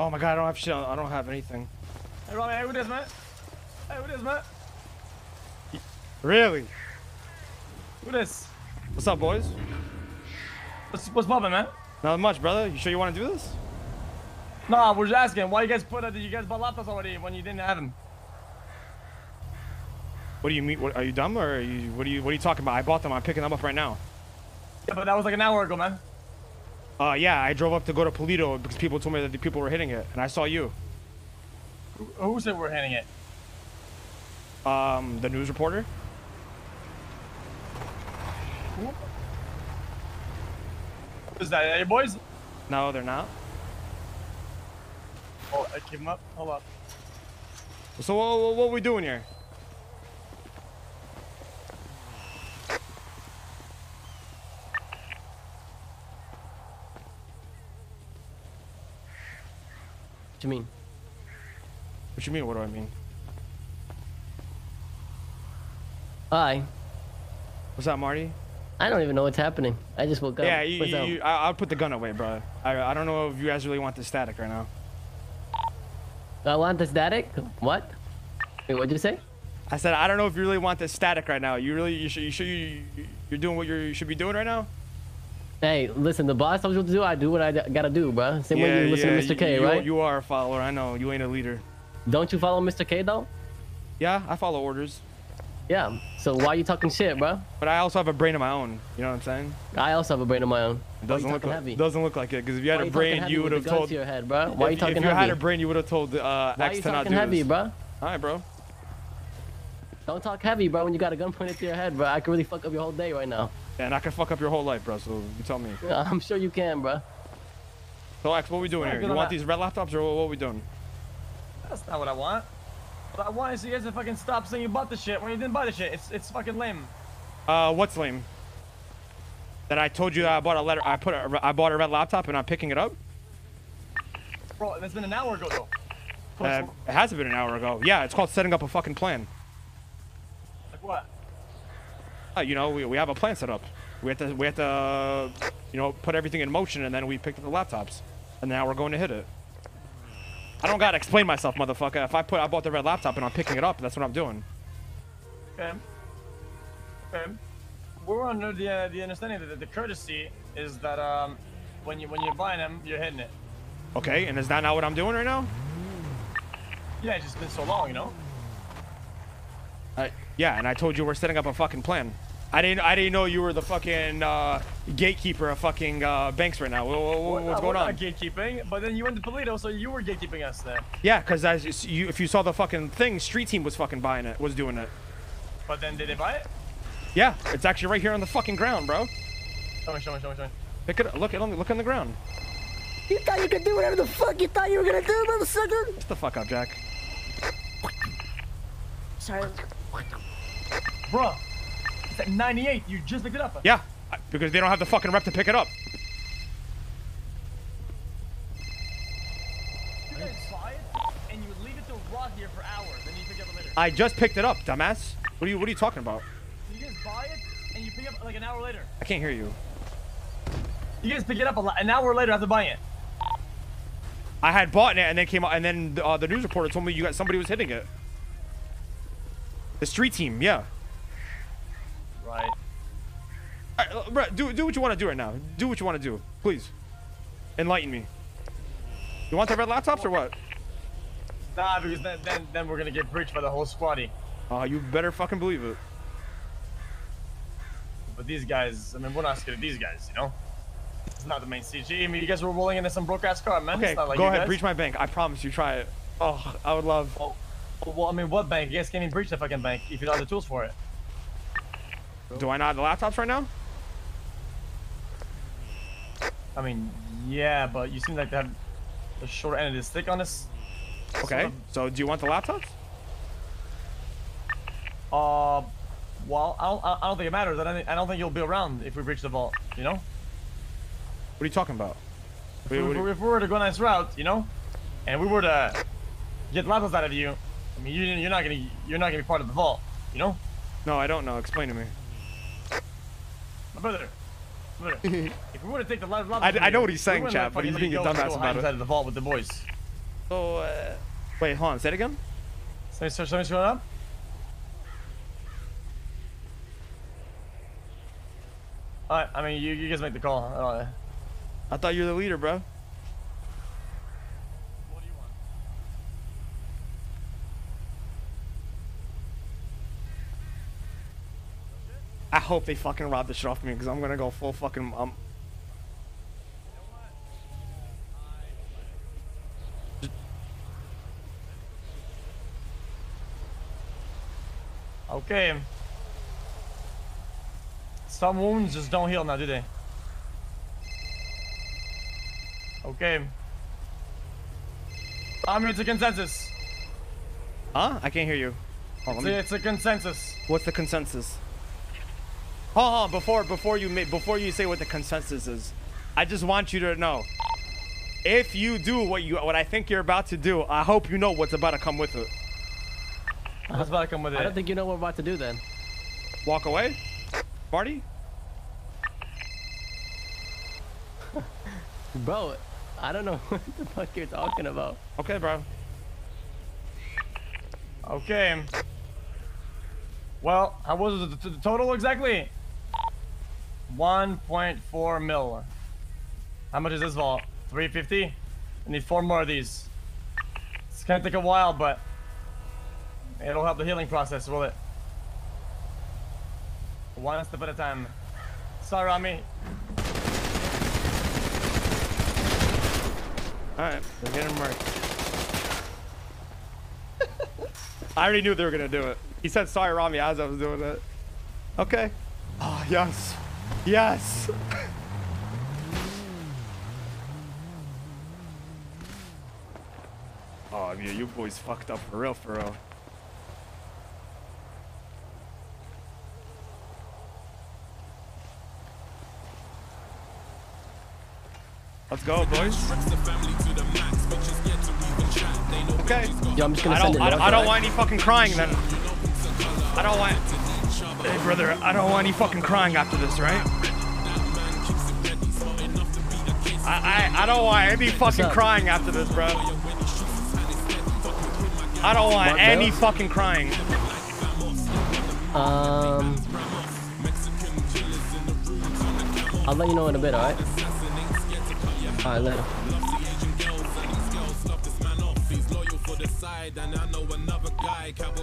Oh my god, I don't have shit. I don't have anything. Hey, Ramee, hey, what is, man? Hey, what is, man? Really? What is? What's up, boys? What's poppin', man? Not much, brother. You sure you want to do this? Nah, we're just asking. Why you guys put? You guys bought laptops already when you didn't have them? What do you mean? What, are you dumb or are you, what are you talking about? I bought them. I'm picking them up right now. Yeah, but that was like an hour ago, man. Yeah, I drove up to go to Polito because people told me that the people were hitting it, and I saw you. Who said we're hitting it? The news reporter. Who? Is that your boys? No, they're not. Oh, I gave them up. Hold up. So what are we doing here? What do you mean? What you mean? What do I mean? Hi. What's up, Marty? I don't even know what's happening. I just woke up. Yeah, I'll put the gun away, bro. I don't know if you guys really want the static right now. I want the static? What? Wait, what'd you say? I said I don't know if you really want the static right now. You're doing what you should be doing right now. Hey, listen, the boss told you what to do. I do what I gotta do, bro. Same way you listen to Mr. K, right? You are a follower. I know. You ain't a leader. Don't you follow Mr. K, though? Yeah, I follow orders. Yeah, so why are you talking shit, bro? But I also have a brain of my own. You know what I'm saying? I also have a brain of my own. It doesn't look like, it, because if you had a brain, you would have told... To your head, bro? Why are you talking heavy? If you had a brain, you would have told X to not do this. Why are you talking heavy, bro? All right, bro. Don't talk heavy, bro, when you got a gun pointed to your head, bro. I could really fuck up your whole day right now. Yeah, and I can fuck up your whole life, bro, so you tell me. Yeah, I'm sure you can, bro. So, X, what are we doing here? You want these red laptops, or what are we doing? That's not what I want. But I want to see you guys to fucking stop saying you bought the shit when you didn't buy the shit. It's fucking lame. What's lame? That I told you that I bought a letter. I bought a red laptop and I'm picking it up. Bro, it's been an hour ago though. It hasn't been an hour ago. Yeah, it's called setting up a fucking plan. Like what? You know, we have a plan set up. We have to you know, put everything in motion, and then we picked up the laptops, and now we're going to hit it. I don't gotta explain myself, motherfucker. If I bought the red laptop and I'm picking it up, that's what I'm doing. Okay. Okay. We're under the understanding that the courtesy is that when you're buying them, you're hitting it. Okay, and is that not what I'm doing right now? Yeah, it's just been so long, you know. Yeah, and I told you we're setting up a fucking plan. I didn't know you were the fucking gatekeeper of fucking banks right now. What's going on? Not gatekeeping, but then you went to Polito, so you were gatekeeping us then. Yeah, because if you saw the fucking thing, Street Team was fucking buying it, was doing it. But then did they buy it? Yeah, it's actually right here on the fucking ground, bro. Show me. Pick it up. Look on the ground. You thought you could do whatever the fuck you thought you were gonna do, motherfucker? Shut the fuck up, Jack. Sorry. Bro. At 98, you just picked it up. Yeah, because they don't have the fucking rep to pick it up. You guys saw it, and you leave it to rot here for hours, and you pick it up later. I just picked it up, dumbass. What are you talking about? So you guys buy it, and you pick it up like an hour later. I can't hear you. You guys pick it up an hour later after buying it. I had bought it, and then came out, and then the news reporter told me somebody was hitting it. The Street Team, yeah. Right. All right, bro, do what you want to do right now. Do what you want to do, please. Enlighten me. You want the red laptops or what? Nah, because then we're gonna get breached by the whole squaddy. You better fucking believe it. But these guys, I mean, we're not scared of these guys, you know. It's not the main CG. I mean, you guys were rolling into some broke ass car, man. Okay, it's not like go ahead, guys. Breach my bank. I promise you, try it. Oh, I would love. Oh, well, I mean, what bank? You guys can't even breach the fucking bank if you don't have the tools for it. Do I not have the laptops right now? I mean, yeah, but you seem like they have the short end of the stick on us. Okay, so do you want the laptops? Well, I don't think it matters. I don't think you'll be around if we breach the vault, you know? What are you talking about? If we were to go a nice route, you know, and we were to get laptops out of you, I mean, you're not gonna be part of the vault, you know? No, I don't know. Explain to me. Brother, if we were to take the laptops, I know what he's saying, Chad, but he's being a dumbass about it. Inside of the vault with the boys. So, wait, hold on, say it again? Say, sir, something's going on? Alright, I mean, you guys make the call. I thought you were the leader, bro. What do you want? I hope they fucking rob the shit off me, because I'm going to go full fucking... Okay. Some wounds just don't heal now, do they? Okay. I'm here to consensus. Huh? I can't hear you. Hold on, it's a consensus. What's the consensus? Hold on, before you say what the consensus is, I just want you to know, if you do what I think you're about to do, I hope you know what's about to come with it. What's about to come with it? I don't think you know what we're about to do then. Walk away? Party? Bro, I don't know what the fuck you're talking about. Okay, bro. Okay. Well, how was the total exactly? 1.4 mil. How much is this vault? 350? I need 4 more of these. It's gonna take a while, but it'll help the healing process, will it? One step at a time. Sorry, Ramee. Alright, we're getting murked. I already knew they were gonna do it. He said sorry, Ramee, as I was doing it. Okay. Oh, yes. Yes. Oh, yeah, you boys fucked up for real, for real. Let's go, boys. Okay. Yo, I'm just gonna I don't want any fucking crying then. I don't want... Hey, brother, I don't want any fucking crying after this, right? I don't want any fucking crying after this, bro. I don't want any fucking crying. I'll let you know in a bit, alright? Alright, later.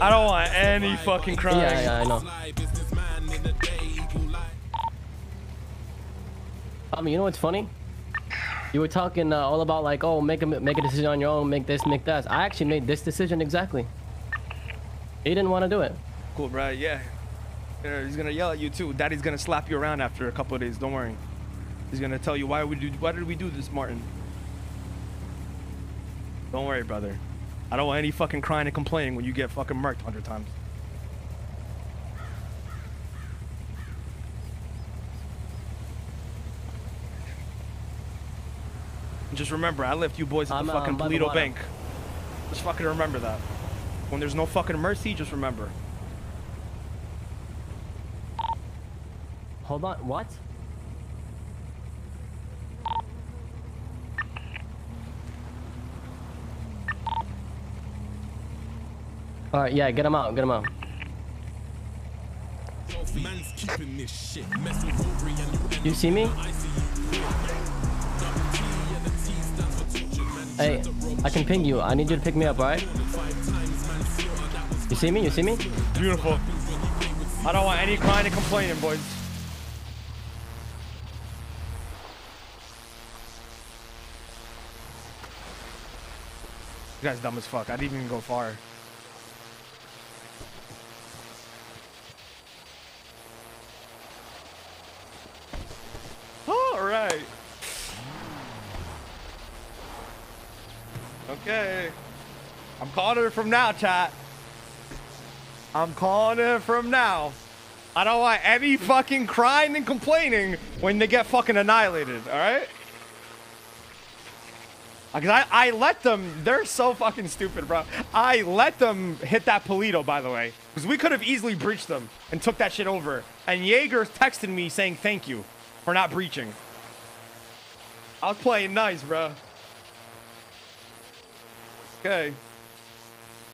I don't want any fucking crime. Yeah, I know. I mean, you know what's funny? You were talking all about like, oh, make a decision on your own, make this, make that. I actually made this decision exactly. He didn't want to do it. Cool, bro. Yeah. He's gonna yell at you too. Daddy's gonna slap you around after a couple of days. Don't worry. He's gonna tell you why did we do this, Martin? Don't worry, brother. I don't want any fucking crying and complaining when you get fucking murked 100 times. Just remember, I left you boys at the fucking Polito bank. Just fucking remember that. When there's no fucking mercy, just remember. Hold on, what? All right, yeah, get him out, get him out. You see me? Hey, I can ping you. I need you to pick me up, all right? You see me? You see me? Beautiful. I don't want any crying and complaining, boys. You guys dumb as fuck. I didn't even go far. Okay, I'm calling it from now, chat. I'm calling it from now. I don't want any fucking crying and complaining when they get fucking annihilated, all right? Because I let them, they're so fucking stupid, bro. I let them hit that Polito, by the way, because we could have easily breached them and took that shit over. And Jaeger texted me saying thank you for not breaching. I was playing nice, bro. Okay.